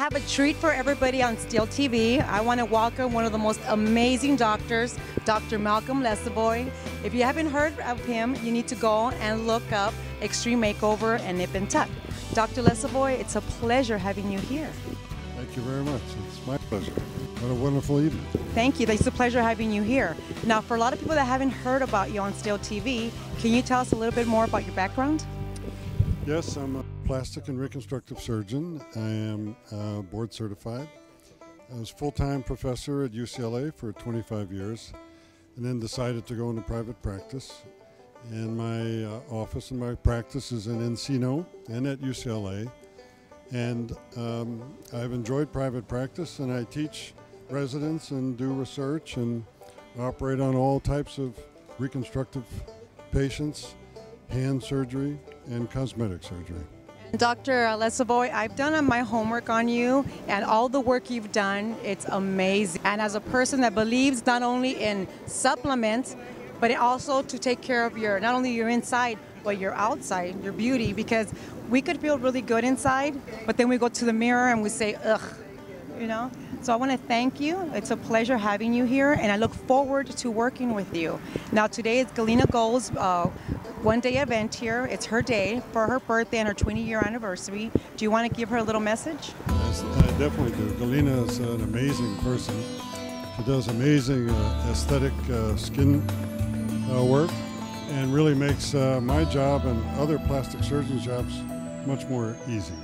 I have a treat for everybody on Steel TV. I want to welcome one of the most amazing doctors, Dr. Malcolm Lesavoy. If you haven't heard of him, you need to go and look up Extreme Makeover and Nip and Tuck. Dr. Lesavoy, it's a pleasure having you here. Thank you very much. It's my pleasure. What a wonderful evening. Thank you. It's a pleasure having you here. Now, for a lot of people that haven't heard about you on Steel TV, can you tell us a little bit more about your background? Yes, I'm a plastic and reconstructive surgeon. I am board certified. I was full-time professor at UCLA for 25 years and then decided to go into private practice. And my office and my practice is in Encino and at UCLA. And I've enjoyed private practice, and I teach residents and do research and operate on all types of reconstructive patients, hand surgery, and cosmetic surgery. Dr. Lesavoy, I've done my homework on you and all the work you've done. It's amazing. And as a person that believes not only in supplements, but also to take care of your, not only your inside, but your outside, your beauty, because we could feel really good inside, but then we go to the mirror and we say, ugh, you know? So I want to thank you. It's a pleasure having you here, and I look forward to working with you. Now, today is Galena Gold's one-day event here. It's her day for her birthday and her 20-year anniversary. Do you want to give her a little message? Yes, I definitely do. Galena is an amazing person. She does amazing aesthetic skin work and really makes my job and other plastic surgeon jobs much more easy.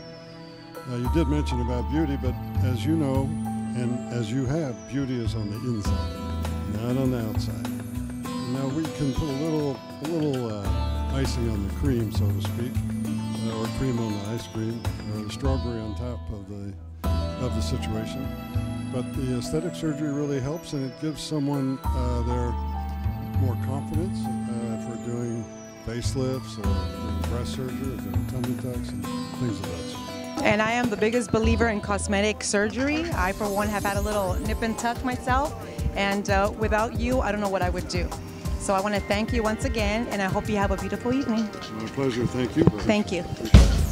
Now, you did mention about beauty, but as you know, and as you have, beauty is on the inside, not on the outside. Now, we can put a little icing on the cream, so to speak, or cream on the ice cream, or the strawberry on top of the situation. But the aesthetic surgery really helps, and it gives someone their more confidence for doing facelifts or breast surgery, or tummy tucks, and things of that sort. And I am the biggest believer in cosmetic surgery. I, for one, have had a little nip and tuck myself, and without you, I don't know what I would do. So I want to thank you once again, and I hope you have a beautiful evening. My pleasure. Thank you. Thank you.